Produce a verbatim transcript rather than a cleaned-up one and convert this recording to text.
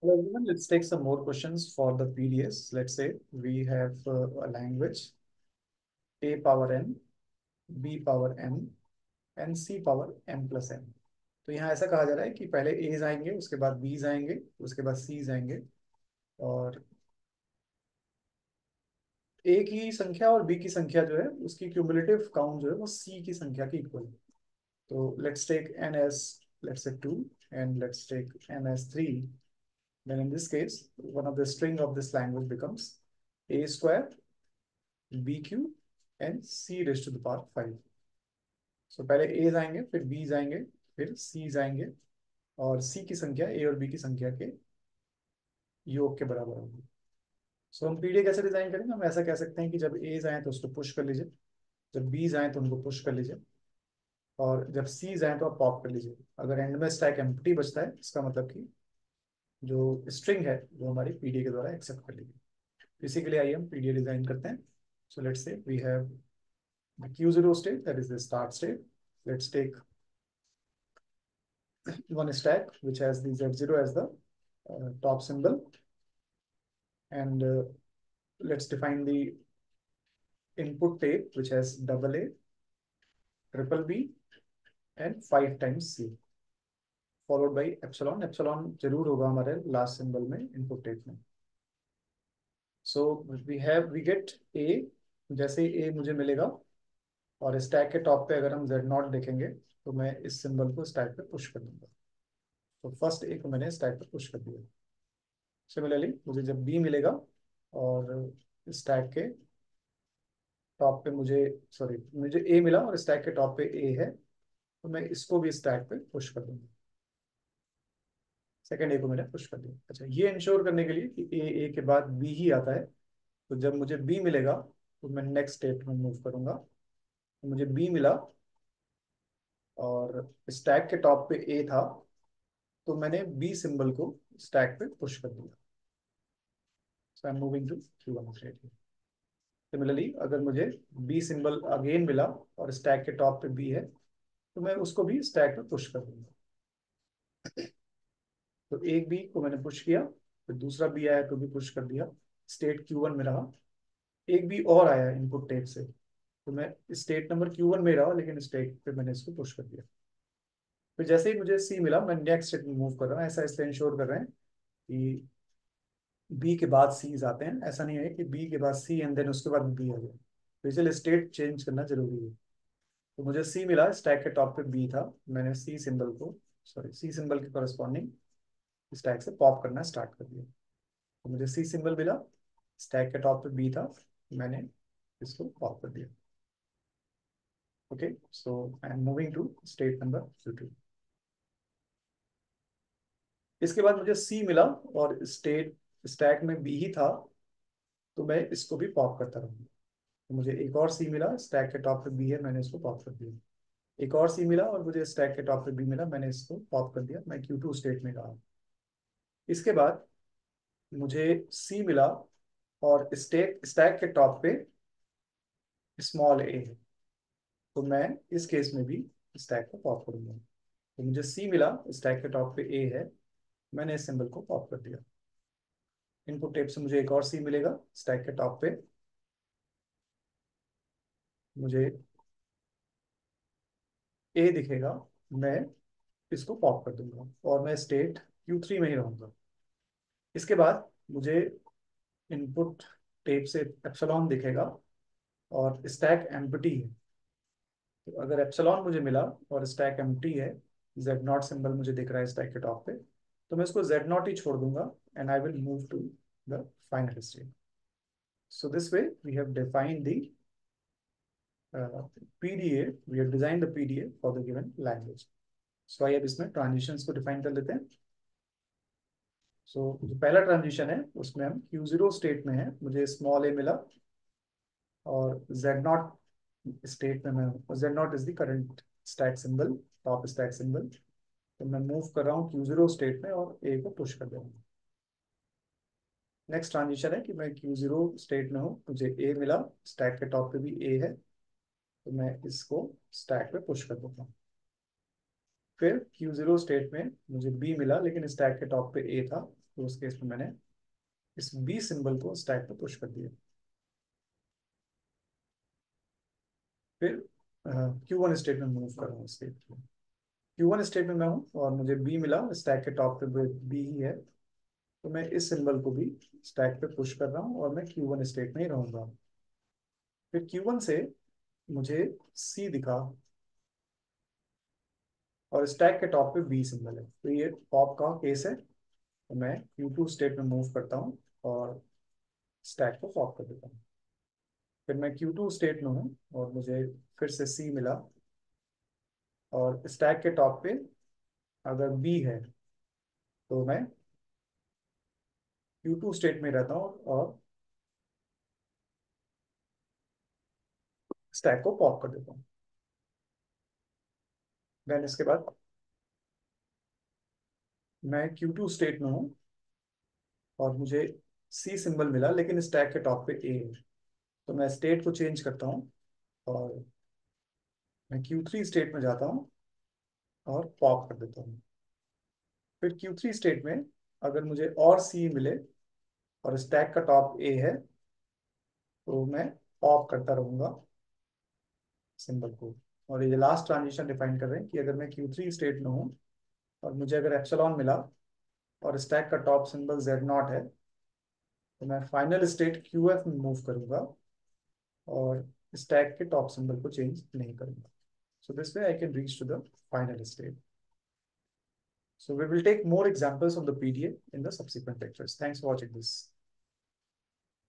Hello everyone, let's take some more questions for the P D S. Let's say we have uh, a language A power n, B power m, and C power m plus n. तो यहाँ ऐसा कहा जा रहा है कि पहले A's आएंगे, उसके बाद B's आएंगे, उसके बाद C's आएंगे, और A की संख्या और B की संख्या जो है उसकी क्यूमुलेटिव काउंट जो है वो C की संख्या की इक्वल है. तो let's take n as let's say two and let's take n as three. Then in this case, one of the string of this language becomes a square, b cube, and c raised to the power five. So पहले a's आएंगे, फिर b's आएंगे, फिर c's आएंगे, और c की संख्या a और b की संख्या के योग के बराबर होगी. So हम पीडीए कैसे डिजाइन करेंगे? हम ऐसा कह सकते हैं कि जब a's आए तो उसको पुश कर लीजिए, जब b's आए तो उनको पुश कर लीजिए, और जब c's आए तो आप पॉप कर लीजिए. अगर एंड में स्टैक एम्प्टी बचता है, इसका मतलब कि जो स्ट्रिंग है वो हमारी पीडीए के द्वारा एक्सेप्ट कर ली गई. इसी के लिए आइए हम पीडीए डिजाइन करते हैं. So let's say we have the Q zero state, that is the start state. Let's take one stack which has the Z zero as the top symbol, and let's define the input tape which has double A, triple B and five times C followed by epsilon. Epsilon जरूर होगा हमारे last symbol में, input tape में. So we have we get A. जैसे A मुझे मिलेगा और stack के टॉप पे अगर हम जेड नॉट देखेंगे तो मैं इस सिंबल को स्टैक पे पुश कर दूंगा. तो फर्स्ट ए को मैंने स्टैक पे पुश कर दिया. सिमिलरली मुझे जब बी मिलेगा और स्टैक के टॉप पे मुझे सॉरी मुझे ए मिला और स्टैक के टॉप पे ए है तो मैं इसको भी स्टैक पे पुश कर दूंगा. सेकेंड ए को मैंने पुश कर दिया. अच्छा, ये इंश्योर करने के लिए कि ए ए के बाद बी ही आता है, तो जब मुझे बी मिलेगा तो मैं नेक्स्ट स्टेप में मूव करूंगा. तो मुझे बी मिला और स्टैक के टॉप पे ए था तो मैंने बी सिंबल को स्टैक पे पुश कर दिया. So I am moving to Q one state. Similarly अगर मुझे बी सिंबल अगेन मिला और स्टैक के टॉप पे बी है तो मैं उसको भी स्टैक पे पुश कर दूंगा. तो एक बी को मैंने पुश किया, फिर दूसरा बी आया तो भी पुश कर दिया. स्टेट क्यू वन में रहा. एक बी और आया इनपुट टेप से तो मैं स्टेट नंबर क्यू वन में रहा, लेकिन स्टेट पे मैंने इसको पुश कर दिया. फिर जैसे ही मुझे सी मिला मैं नेक्स्ट स्टेट में मूव कर रहा हूँ. ऐसा इसलिए इंश्योर कर रहे हैं कि बी के बाद सीज आते हैं. ऐसा नहीं है कि बी के बाद सी एंड देन उसके बाद बी आ जाए. तो इसलिए स्टेट चेंज करना जरूरी है. तो मुझे सी मिला, स्टैक के टॉप पे बी था, मैंने सी सिंबल को सॉरी सी सिंबल के कॉरेस्पॉन्डिंग स्टैक से पॉप करना स्टार्ट कर दिया. तो मुझे सी सिंबल मिला, स्टैक के टॉप पे बी था, मैंने इसको पॉप कर दिया. Okay, so I am moving to state number Q two. इसके बाद मुझे सी मिला और स्टेट स्टैक में बी ही था तो मैं इसको भी पॉप करता रहूंगा. तो मुझे एक और सी मिला, स्टैक के टॉप पे बी है, मैंने इसको पॉप कर दिया. एक और सी मिला और मुझे स्टैक के टॉप पे बी मिला, मैंने इसको पॉप कर दिया. मैं क्यू टू स्टेट में रहा. इसके बाद मुझे C मिला और स्टैक स्टैक के टॉप पे स्मॉल a है तो मैं इस केस में भी स्टैक को पॉप करूंगा. तो मुझे C मिला, स्टैक के टॉप पे a है, मैंने इस सिंबल को पॉप कर दिया. इनपुट टेप से मुझे एक और C मिलेगा, स्टैक के टॉप पे मुझे a दिखेगा, मैं इसको पॉप कर दूंगा और मैं स्टेट क्यू थ्री में ही रहूंगा. इसके बाद मुझे इनपुट टेप से एप्सिलॉन दिखेगा और स्टैक एम्प्टी है. तो अगर एप्सिलॉन मुझे मिला और स्टैक एम्प्टी है, जेड नॉट सिंबल मुझे दिख रहा है स्टैक के टॉप पे, तो मैं इसको जेड नॉट ही छोड़ दूंगा and I will move to the final state. So this way we have defined the PDA, we have design the PDA for the given language. So आइए अब इसमें ट्रांजिशंस को डिफाइन कर लेते हैं. सो so, जो पहला ट्रांजिशन है उसमें हम क्यू जीरो स्टेट में है. मुझे स्मॉल ए मिला और जेड नॉट स्टेट में मैं हूँ. Z naught is the current stack symbol, top stack symbol. तो मैं मूव कर रहा हूँ क्यू जीरो स्टेट में और ए को पुश कर दे रहा हूँ. नेक्स्ट ट्रांजिशन है कि मैं क्यू जीरो स्टेट में हूँ, मुझे ए मिला, स्टैक के टॉप पे भी ए है तो मैं इसको स्टैक पे पुश कर देता हूँ. फिर क्यू जीरो स्टेट में मुझे बी मिला लेकिन स्टैक के टॉप पे ए था, तो उस केस में मैंने इस बी सिंबल को स्टैक पर पुश कर दिया। फिर क्यू वन स्टेटमेंट मूव कर रहा हूँ इसके क्यू वन स्टेटमेंट में हूँ और मुझे बी मिला, स्टैक के टॉप पे बी ही है, तो मैं इस सिंबल को भी स्टैक पे पुश कर रहा हूँ और मैं क्यू वन स्टेट में ही रहूँगा। फिर क्यू वन से मुझे सी दिखा और स्टैक के टॉप पे बी सिंबल है, तो ये पॉप का केस है। तो मैं क्यू टू स्टेट में मूव करता हूँ और स्टैक को पॉप कर देता हूँ। फिर मैं क्यू टू स्टेट में हूँ और मुझे फिर से सी मिला और स्टैक के टॉप पे अगर बी है तो मैं क्यू टू स्टेट में रहता हूँ और स्टैक को पॉप कर देता हूँ। देन इसके बाद मैं क्यू टू स्टेट में हूँ और मुझे सी सिंबल मिला लेकिन स्टैक के टॉप पे ए है, तो मैं स्टेट को चेंज करता हूँ और मैं क्यू थ्री स्टेट में जाता हूँ और पॉप कर देता हूँ। फिर क्यू थ्री स्टेट में अगर मुझे और सी मिले और स्टैक का टॉप ए है तो मैं पॉप करता रहूँगा सिंबल को। और ये लास्ट ट्रांजिशन डिफाइन कर रहे हैं कि अगर मैं क्यू थ्री स्टेट में हूँ और मुझे अगर एप्सिलॉन मिला और स्टैक का टॉप सिंबल जेड नॉट है तो मैं फाइनल स्टेट क्यूएफ में मूव करूँगा और स्टैक के टॉप सिंबल को चेंज नहीं करूँगा। So this way I can reach to the final state. So we will take more examples on the P D A in the subsequent lectures. Thanks for watching this.